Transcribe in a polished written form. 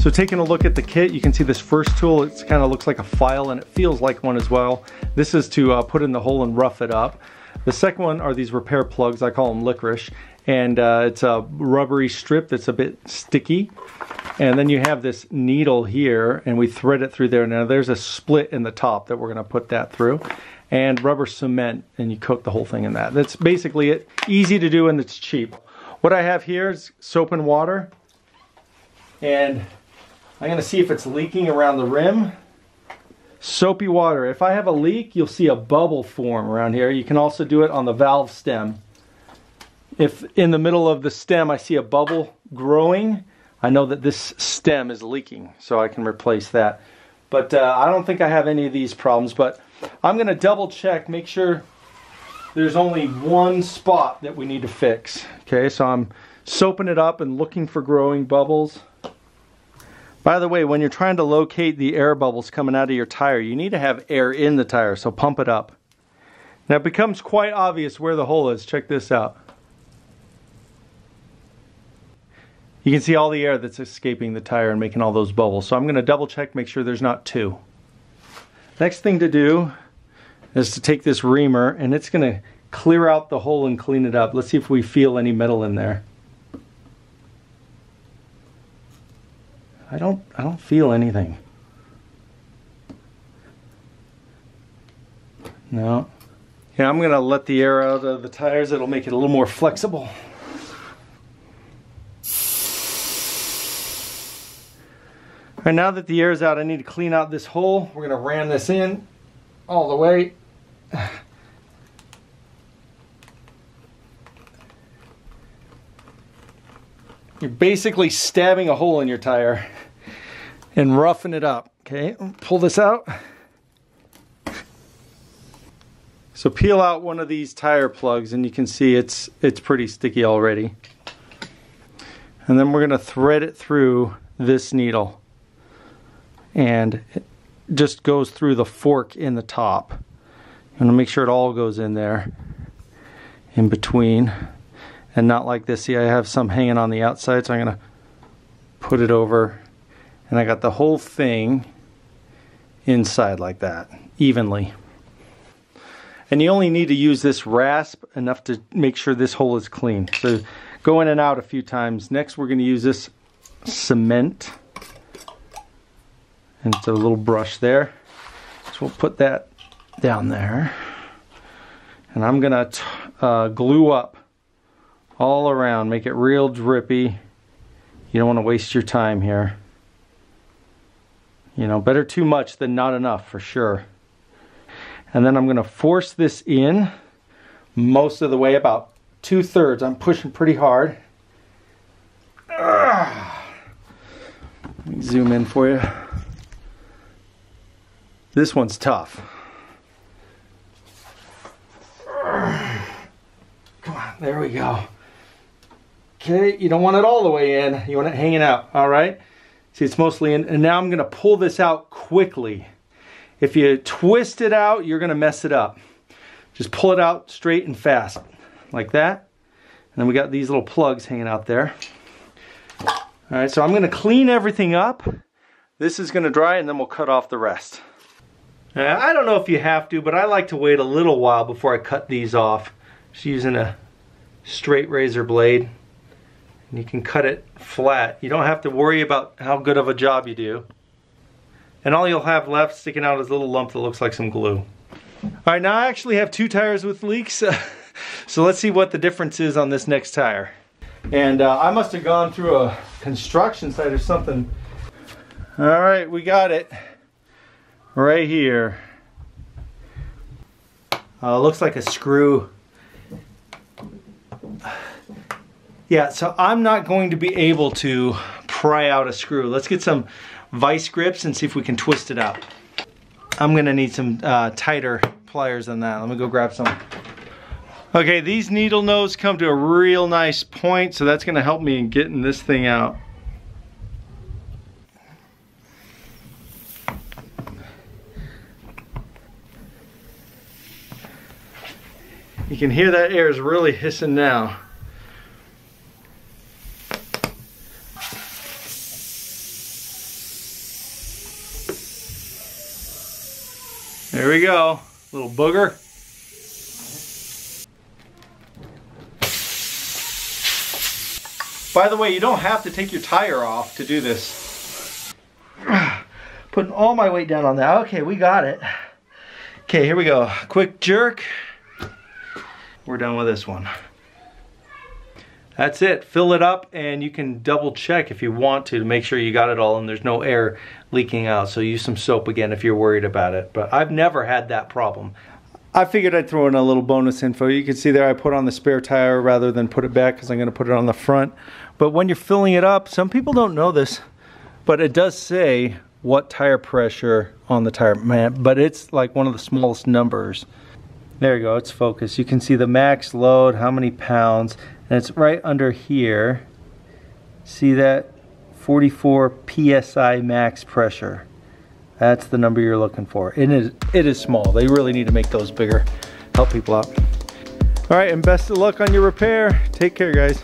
So taking a look at the kit, you can see this first tool, it kind of looks like a file and it feels like one as well. This is to put in the hole and rough it up. The second one are these repair plugs, I call them licorice, and it's a rubbery strip that's a bit sticky. And then you have this needle here and we thread it through there. Now there's a split in the top that we're going to put that through. And rubber cement, and you coat the whole thing in that. That's basically it. Easy to do and it's cheap. What I have here is soap and water. And I'm going to see if it's leaking around the rim. Soapy water. If I have a leak, you'll see a bubble form around here. You can also do it on the valve stem. If in the middle of the stem I see a bubble growing, I know that this stem is leaking, so I can replace that. But I don't think I have any of these problems, but I'm going to double check, make sure there's only one spot that we need to fix. Okay, so I'm soaping it up and looking for growing bubbles. By the way, when you're trying to locate the air bubbles coming out of your tire, you need to have air in the tire, so pump it up. Now it becomes quite obvious where the hole is. Check this out. You can see all the air that's escaping the tire and making all those bubbles. So I'm going to double check, make sure there's not two. Next thing to do is to take this reamer and it's going to clear out the hole and clean it up. Let's see if we feel any metal in there. I don't feel anything. No. Yeah, I'm going to let the air out of the tires. It'll make it a little more flexible. All right, now that the air is out, I need to clean out this hole. We're going to ram this in all the way. You're basically stabbing a hole in your tire and roughing it up. Okay, pull this out. So peel out one of these tire plugs and you can see it's pretty sticky already. And then we're going to thread it through this needle. And it just goes through the fork in the top. I'm going to make sure it all goes in there in between and not like this. See, I have some hanging on the outside, so I'm going to put it over and I got the whole thing inside like that, evenly. And you only need to use this rasp enough to make sure this hole is clean. So go in and out a few times. Next we're going to use this cement. And it's a little brush there. So we'll put that down there. And I'm going to glue up all around. Make it real drippy. You don't want to waste your time here. You know, better too much than not enough for sure. And then I'm going to force this in most of the way, about 2/3. I'm pushing pretty hard. Let me zoom in for you. This one's tough. Come on, there we go. Okay, you don't want it all the way in. You want it hanging out, all right? See, it's mostly in, and now I'm gonna pull this out quickly. If you twist it out, you're gonna mess it up. Just pull it out straight and fast, like that. And then we got these little plugs hanging out there. All right, so I'm gonna clean everything up. This is gonna dry, and then we'll cut off the rest. Now, I don't know if you have to, but I like to wait a little while before I cut these off. Just using a straight razor blade. And you can cut it flat. You don't have to worry about how good of a job you do. And all you'll have left sticking out is a little lump that looks like some glue. Alright, now I actually have two tires with leaks. So let's see what the difference is on this next tire. And I must have gone through a construction site or something. Alright, we got it. Right here. Looks like a screw. Yeah, so I'm not going to be able to pry out a screw. Let's get some vice grips and see if we can twist it up. I'm gonna need some tighter pliers than that. Let me go grab some. Okay, these needle nose come to a real nice point, so that's gonna help me in getting this thing out. You can hear that air is really hissing now. There we go, little booger. By the way, you don't have to take your tire off to do this. Putting all my weight down on that. Okay, we got it. Okay, here we go. Quick jerk. We're done with this one. That's it. Fill it up, and you can double check if you want to make sure you got it all and there's no air leaking out. So use some soap again if you're worried about it. But I've never had that problem. I figured I'd throw in a little bonus info. You can see there I put on the spare tire rather than put it back because I'm going to put it on the front. But when you're filling it up, some people don't know this, but it does say what tire pressure on the tire, man, but it's like one of the smallest numbers. There you go, it's focused. You can see the max load, how many pounds, and it's right under here. See that? 44 PSI max pressure. That's the number you're looking for. It is small. They really need to make those bigger. Help people out. All right, and best of luck on your repair. Take care, guys.